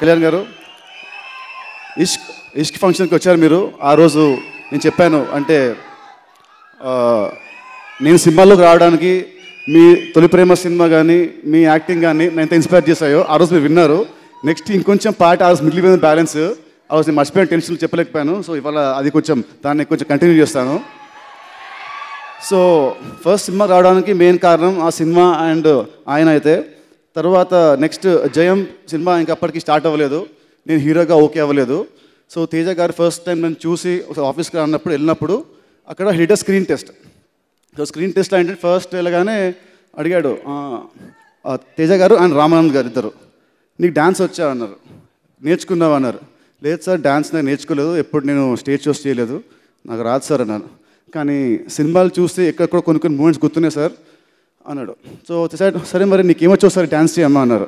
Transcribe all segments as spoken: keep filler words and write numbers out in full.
కళ్యాణ్ గారు ఇష్క్ ఇష్క్ ఫంక్షన్కి వచ్చారు మీరు. ఆ రోజు నేను చెప్పాను అంటే నేను సినిమాలోకి రావడానికి మీ తొలి ప్రేమ సినిమా కానీ మీ యాక్టింగ్ కానీ నేను ఎంత ఇన్స్పైర్ చేశాయో ఆ రోజు మీరు విన్నారు. నెక్స్ట్ ఇంకొంచెం పాట ఆ రోజు మిగిలిపోయిన బ్యాలెన్స్ ఆ రోజు నేను మర్చిపోయిన టెన్షన్లు చెప్పలేకపోయాను. సో ఇవాళ అది కొంచెం దాన్ని కొంచెం కంటిన్యూ చేస్తాను. సో ఫస్ట్ సినిమా రావడానికి మెయిన్ కారణం ఆ సినిమా అండ్ ఆయన అయితే తర్వాత నెక్స్ట్ జయం సినిమా ఇంకా అప్పటికి స్టార్ట్ అవ్వలేదు, నేను హీరోగా ఓకే అవ్వలేదు. సో తేజ గారు ఫస్ట్ టైం నేను చూసి ఆఫీస్కి రానప్పుడు వెళ్ళినప్పుడు అక్కడ హిట్ screen test. So screen test అంటే ఫస్ట్ వెళ్ళగానే అడిగాడు తేజ గారు అండ్ రామానంద్ గారు ఇద్దరు, నీకు డ్యాన్స్ వచ్చా అన్నారు, నేర్చుకున్నావు అన్నారు. లేదు సార్ డ్యాన్స్ నేను నేర్చుకోలేదు, ఎప్పుడు నేను స్టేజ్ షోస్ చేయలేదు, నాకు రాదు సార్ అన్నాను. కానీ సినిమాలు చూస్తే ఎక్కడెక్కడ కొన్ని కొన్ని మూమెంట్స్ గుర్తున్నాయి సార్ అన్నాడు. సో సార్ సరే మరి నీకేమొచ్చో సార్ డ్యాన్స్ చేయమ్మా అన్నారు.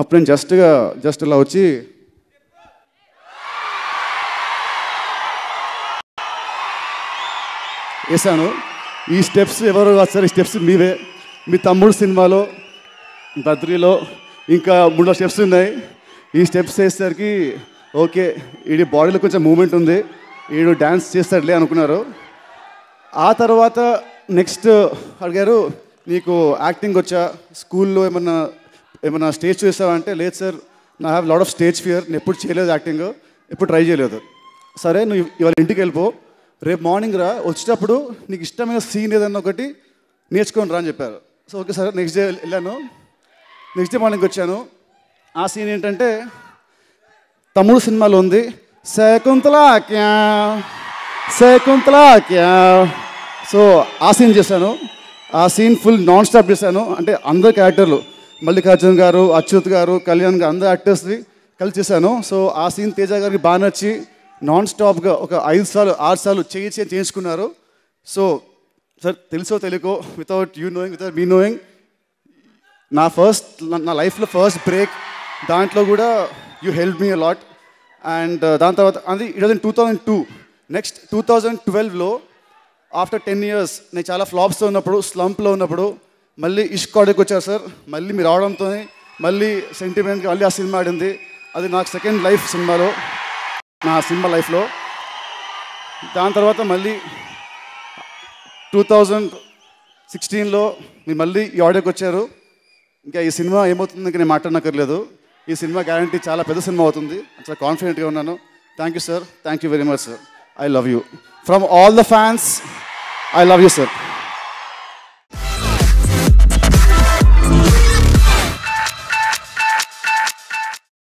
అప్పుడు నేను జస్ట్గా జస్ట్ ఇలా వచ్చి వేసాను. ఈ స్టెప్స్ ఎవరు కాదు సార్, ఈ స్టెప్స్ మీవే, మీ తమ్ముడు సినిమాలో బద్రీలో ఇంకా మూడు స్టెప్స్ ఉన్నాయి, ఈ స్టెప్స్ వేసేసరికి ఓకే వీడి బాడీలో కొంచెం మూమెంట్ ఉంది, వీడు డ్యాన్స్ చేస్తాడులే అనుకున్నారు. ఆ తర్వాత నెక్స్ట్ అడిగారు నీకు యాక్టింగ్ వచ్చా, స్కూల్లో ఏమన్నా ఏమన్నా స్టేజ్ చేసావా అంటే లేదు సార్ నా have lot of stage fear, నేను ఎప్పుడు చేయలేదు యాక్టింగ్, ఎప్పుడు ట్రై చేయలేదు. సరే నువ్వు ఇవాళ ఇంటికి వెళ్ళిపో, రేపు మార్నింగ్ రా, వచ్చేటప్పుడు నీకు ఇష్టమైన సీన్ ఏదన్నా ఒకటి నేర్చుకొని రా అని చెప్పారు. So okay sir next day వెళ్ళాను. నెక్స్ట్ డే మార్నింగ్ వచ్చాను, ఆ సీన్ ఏంటంటే తమిళ సినిమాలో ఉంది శకుంతలా క్యా శకుంతలా క్యా. సో ఆ సీన్ చేశాను, ఆ సీన్ ఫుల్ నాన్ స్టాప్ చేశాను. అంటే అందరు క్యారెక్టర్లు మల్లికార్జున్ గారు, అచ్యుత్ గారు, కళ్యాణ్ గారు అందరు యాక్టర్స్ని కలిసి చేశాను. సో ఆ సీన్ తేజ గారికి బాగా నచ్చి నాన్ స్టాప్గా ఒక ఐదు సార్లు ఆరు సార్లు చేయి చేయి చేయించుకున్నారు. సో సార్ తెలుసో తెలియకో without you knowing without me knowing నా ఫస్ట్ నా లైఫ్లో ఫస్ట్ బ్రేక్ దాంట్లో కూడా you help me a lot. And దాని తర్వాత అది it was in two thousand two. Next two thousand ట్వెల్వ్లో ఆఫ్టర్ టెన్ ఇయర్స్ నేను చాలా ఫ్లాప్స్తో ఉన్నప్పుడు స్లంప్లో ఉన్నప్పుడు మళ్ళీ ఇష్క్ ఆడికి వచ్చారు సార్. మళ్ళీ మీరు రావడంతో మళ్ళీ సెంటిమెంట్గా మళ్ళీ ఆ సినిమా ఆడింది. అది నాకు సెకండ్ లైఫ్ సినిమాలో నా సినిమా లైఫ్లో. దాని తర్వాత మళ్ళీ టూ థౌజండ్ సిక్స్టీన్లో మీరు మళ్ళీ ఈ ఆడియోకి వచ్చారు. ఇంకా ఈ సినిమా ఏమవుతుంది ఇంకా నేను మాట్లాడనక్కర్లేదు, ఈ సినిమా గ్యారంటీ చాలా పెద్ద సినిమా అవుతుంది, చాలా కాన్ఫిడెంట్గా ఉన్నాను. Thank you sir, thank you very much sir, I love you from all the fans, I love you sir.